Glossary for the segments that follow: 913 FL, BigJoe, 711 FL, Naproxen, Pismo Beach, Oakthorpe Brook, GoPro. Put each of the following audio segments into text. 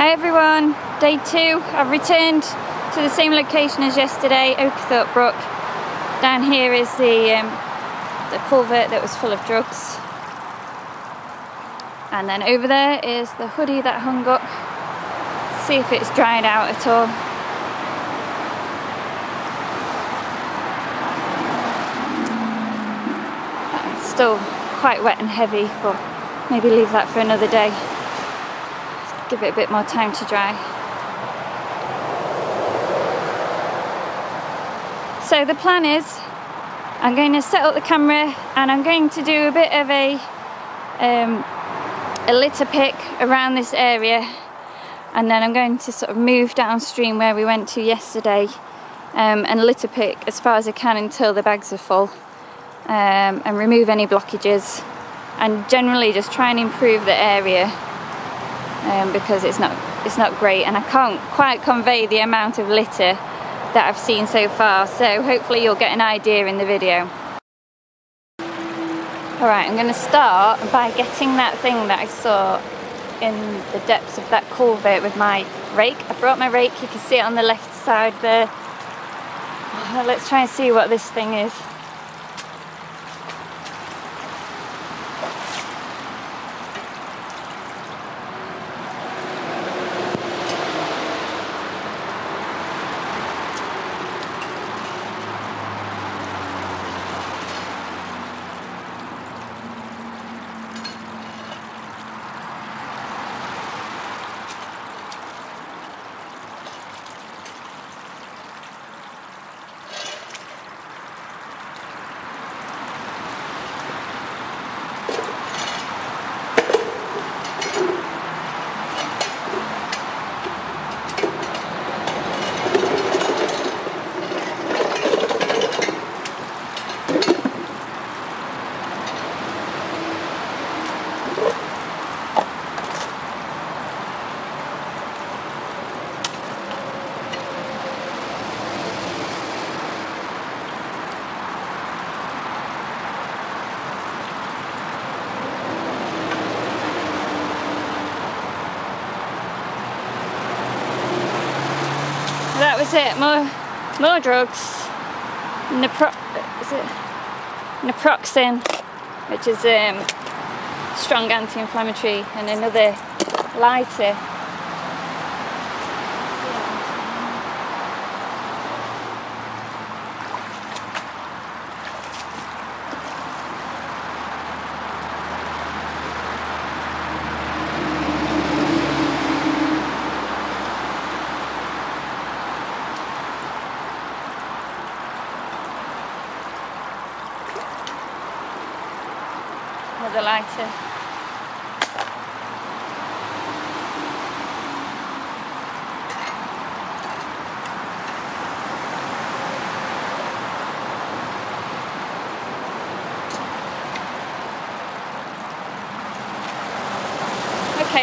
Hi everyone, day two. I've returned to the same location as yesterday, Oakthorpe Brook. Down here is the culvert that was full of drugs. And then over there is the hoodie that hung up. See if it's dried out at all. It's still quite wet and heavy, but maybe leave that for another day. Give it a bit more time to dry. So the plan is I'm going to set up the camera and I'm going to do a bit of a litter pick around this area, and then I'm going to sort of move downstream where we went to yesterday and litter pick as far as I can until the bags are full, and remove any blockages and generally just try and improve the area. Because it's not great, and I can't quite convey the amount of litter that I've seen so far, so hopefully you'll get an idea in the video. Alright, I'm going to start by getting that thing that I saw in the depths of that culvert with my rake. I brought my rake, you can see it on the left side there. Oh, let's try and see what this thing is. That was it, more drugs. Naproxen, which is strong anti-inflammatory, and another lighter. The lighter. Okay,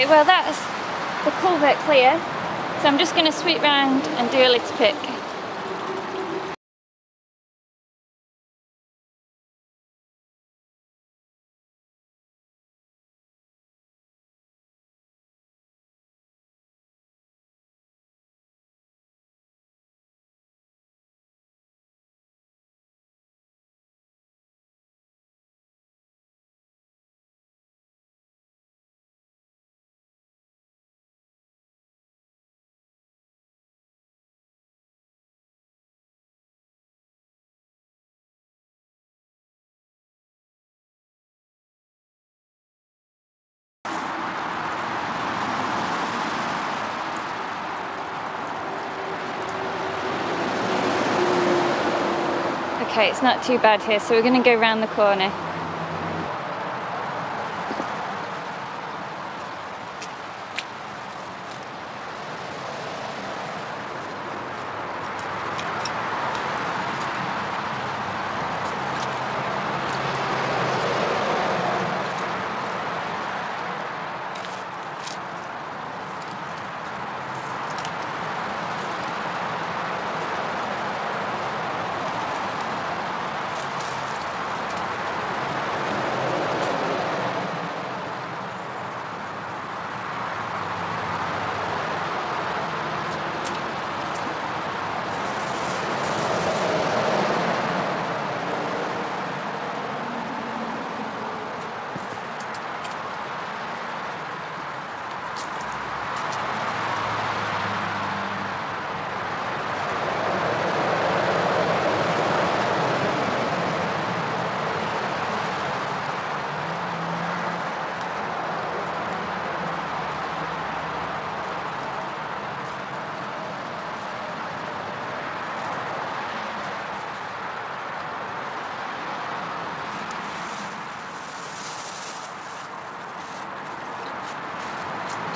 well that's the culvert clear, so I'm just going to sweep round and do a litter pick. Okay, it's not too bad here, so we're going to go round the corner.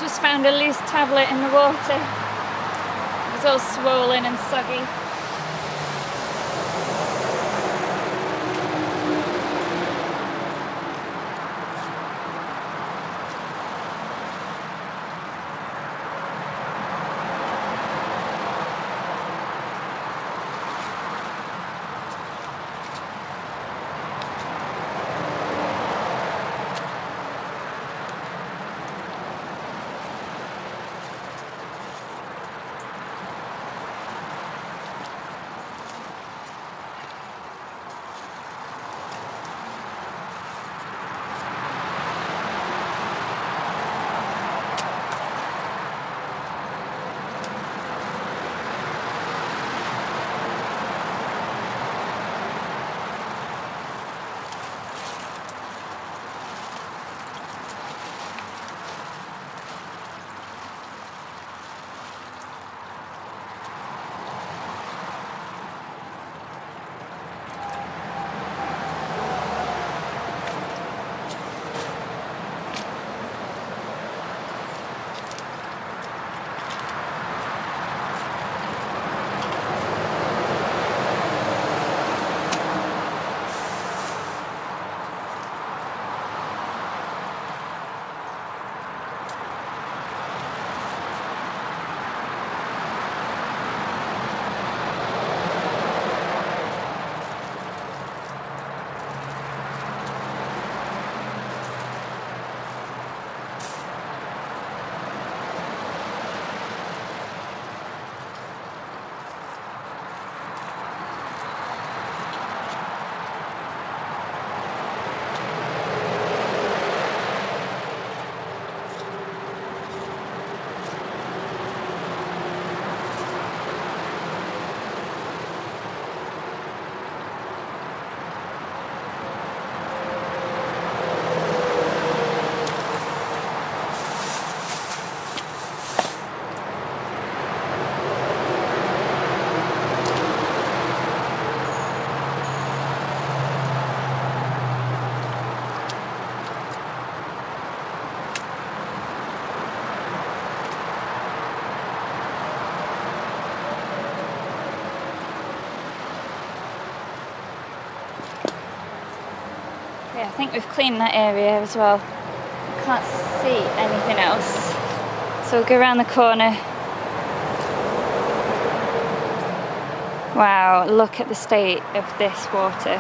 Just found a loose tablet in the water. It was all swollen and soggy. I think we've cleaned that area as well. I can't see anything else. So we'll go around the corner. Wow, look at the state of this water.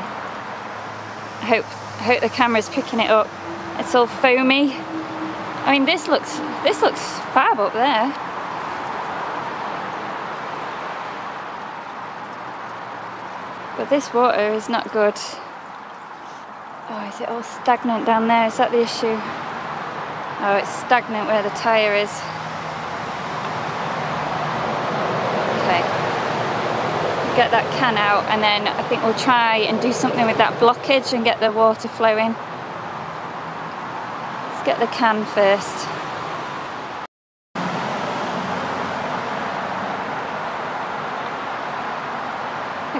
I hope the camera's picking it up. It's all foamy. I mean, this looks fab up there. But this water is not good. Oh, is it all stagnant down there? Is that the issue? Oh, it's stagnant where the tyre is. Okay. Get that can out, and then I think we'll try and do something with that blockage and get the water flowing. Let's get the can first.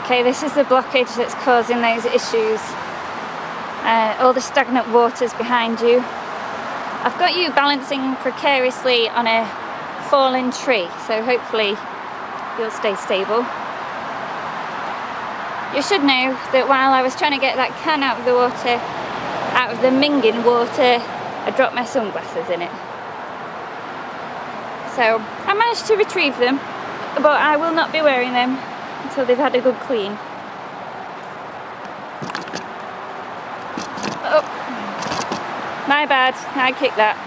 Okay, this is the blockage that's causing those issues. All the stagnant waters behind you. I've got you balancing precariously on a fallen tree, so hopefully you'll stay stable. You should know that while I was trying to get that can out of the water, out of the minging water, I dropped my sunglasses in it. So I managed to retrieve them, but I will not be wearing them until they've had a good clean. My bad, I kicked that.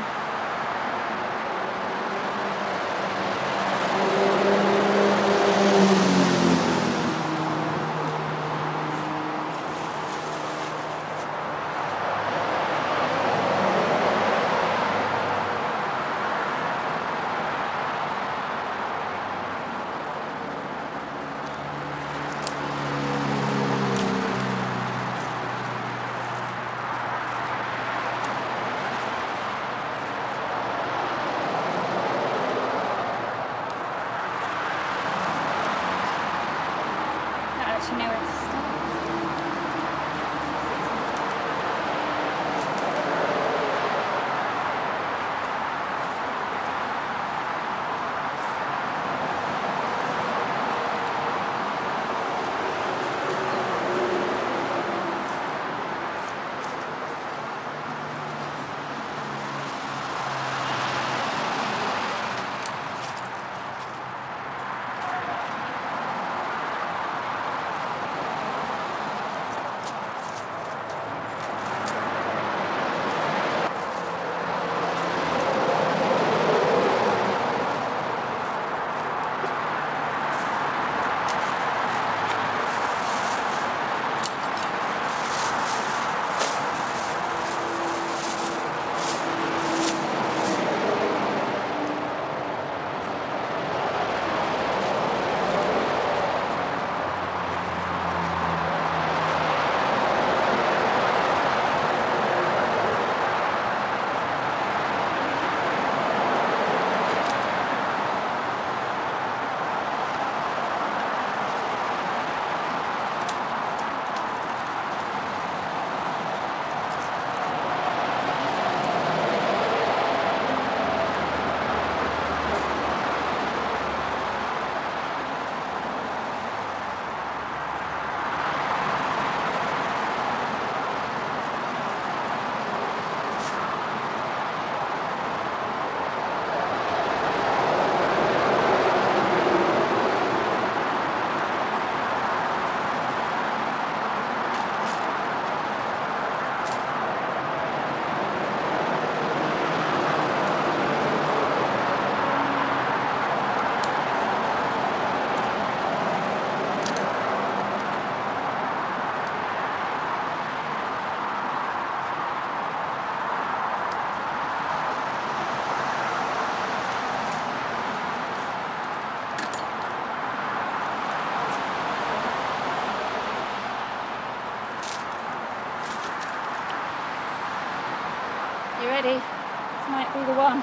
be the one.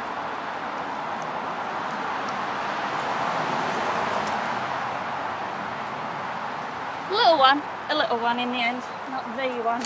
Little one, a little one in the end, not the one.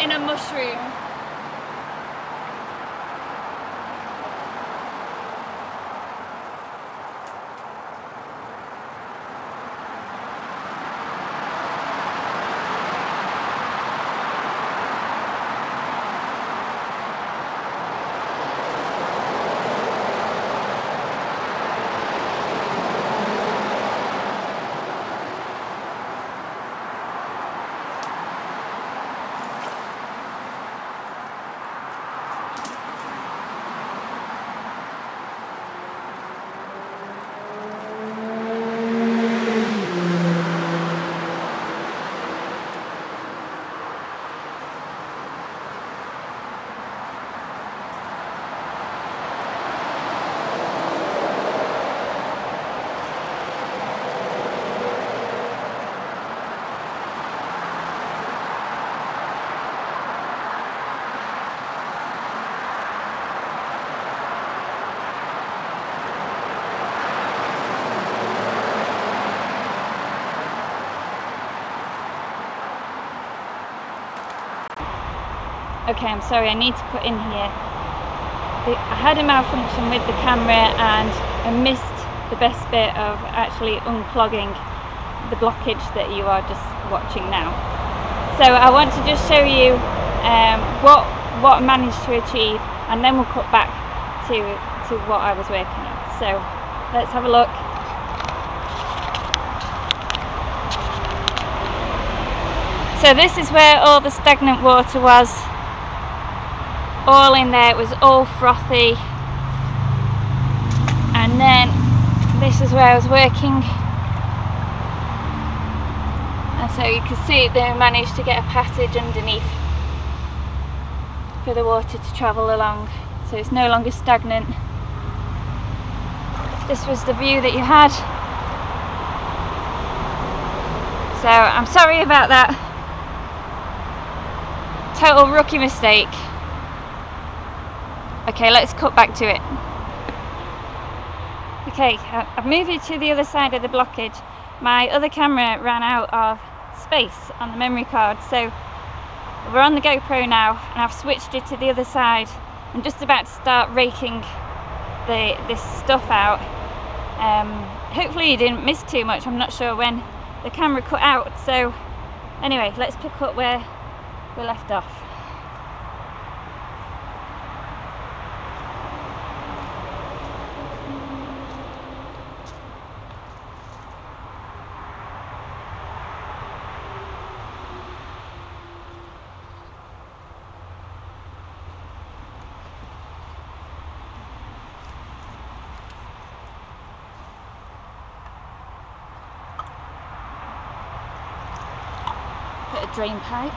In a mushroom. Okay, I'm sorry, I need to cut in here. I had a malfunction with the camera and I missed the best bit of actually unclogging the blockage that you are just watching now. So I want to just show you what I managed to achieve, and then we'll cut back to what I was working on. So let's have a look. So this is where all the stagnant water was. All in there, it was all frothy, and then this is where I was working, and so you can see they managed to get a passage underneath for the water to travel along, so it's no longer stagnant. This was the view that you had, so I'm sorry about that, total rookie mistake. Okay, let's cut back to it. Okay, I've moved it to the other side of the blockage. My other camera ran out of space on the memory card, so we're on the GoPro now, and I've switched it to the other side. I'm just about to start raking this stuff out. Hopefully you didn't miss too much. I'm not sure when the camera cut out, so anyway, let's pick up where we left off. Drain pipe.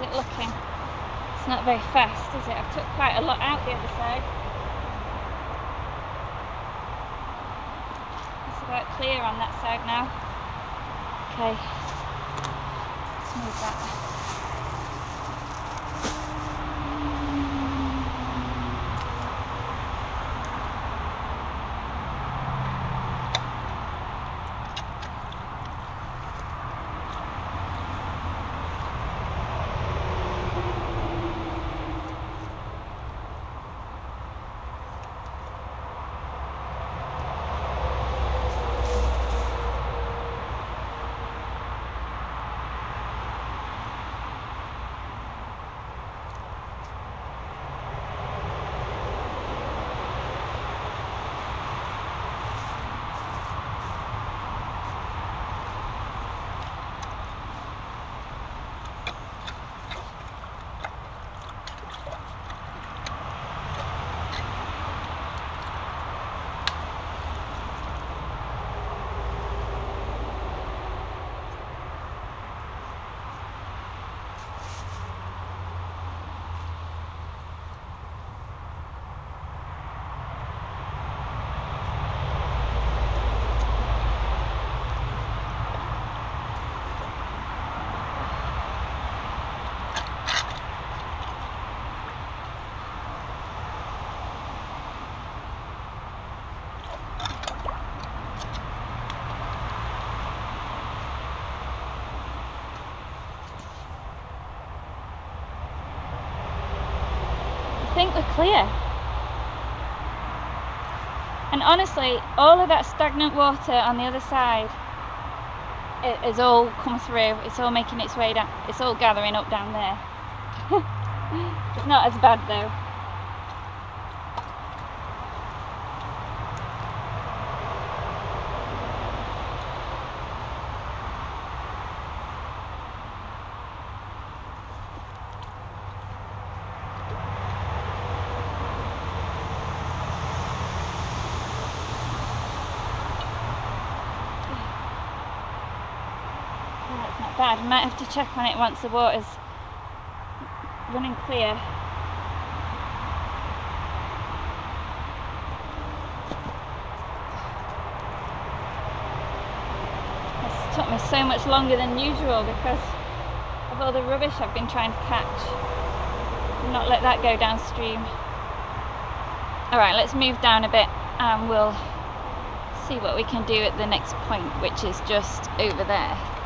How's it looking? It's not very fast, is it? I've took quite a lot out the other side. It's about clear on that side now. Okay, let's move that. I think we're clear, and honestly all of that stagnant water on the other side, it has all come through, it's all making its way down, it's all gathering up down there. It's not as bad though. I might have to check on it once the water's running clear. It's took me so much longer than usual because of all the rubbish I've been trying to catch and not let that go downstream. Alright, let's move down a bit and we'll see what we can do at the next point, which is just over there.